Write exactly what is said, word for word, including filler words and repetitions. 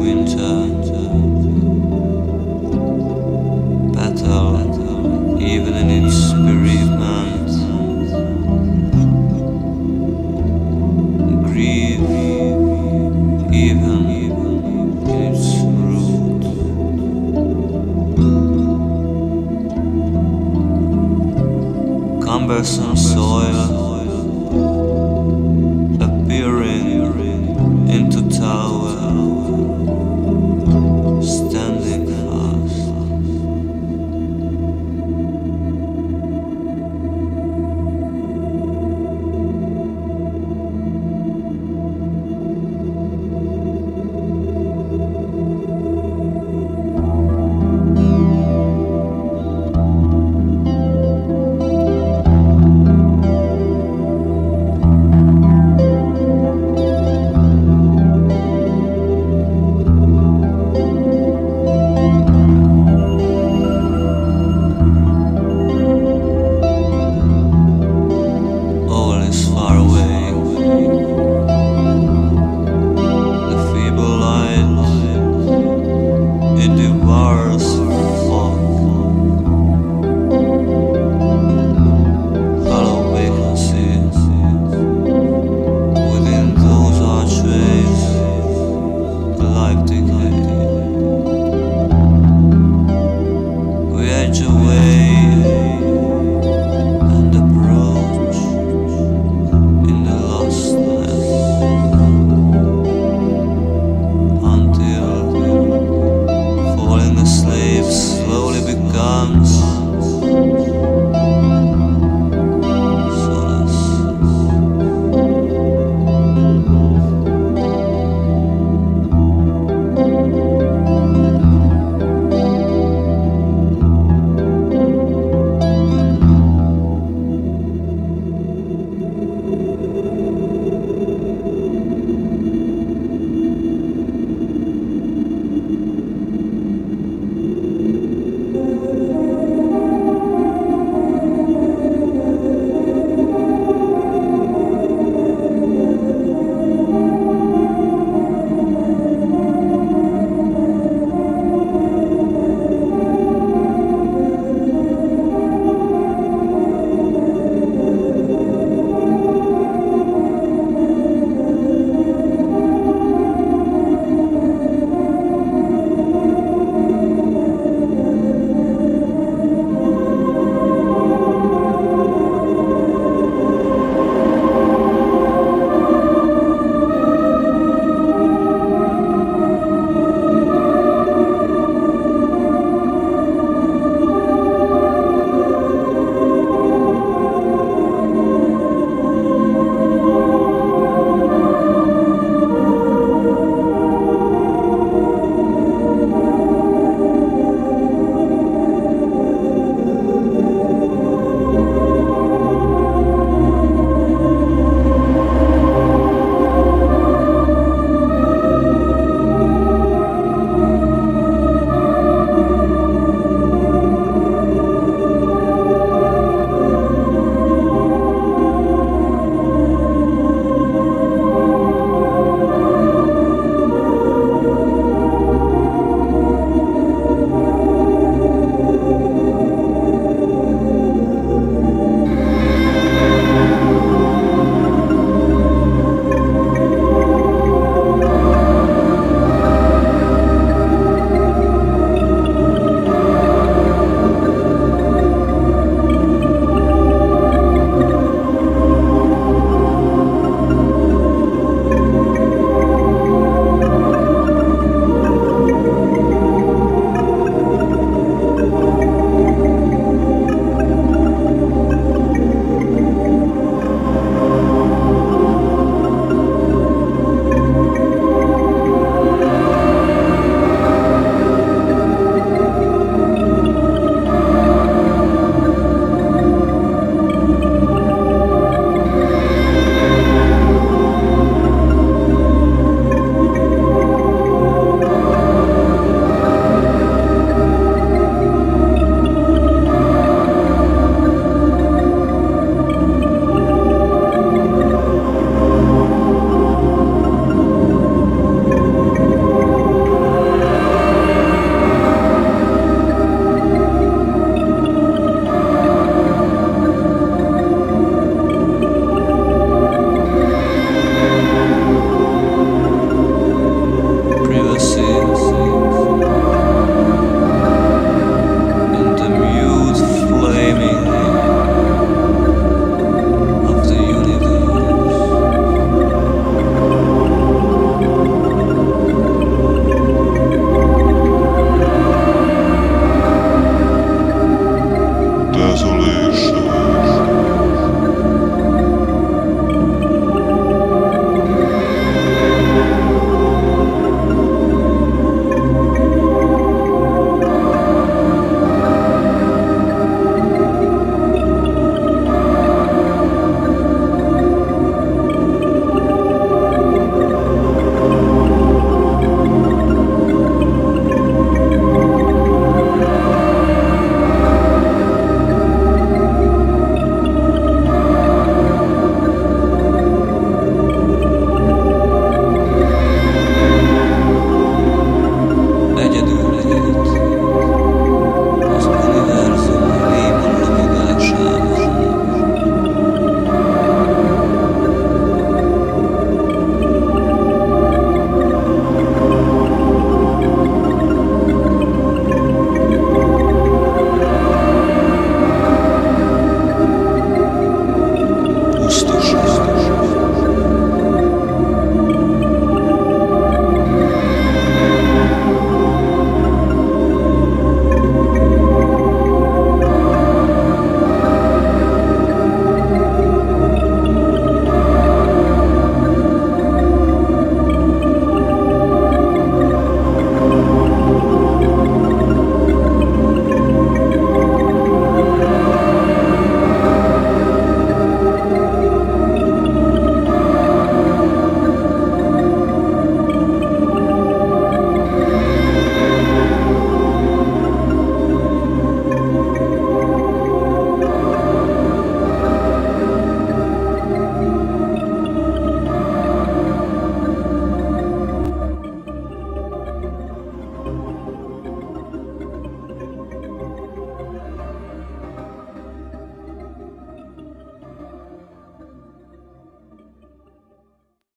winter, battle even in its bereavement, grieve even in its root, cumbersome soil.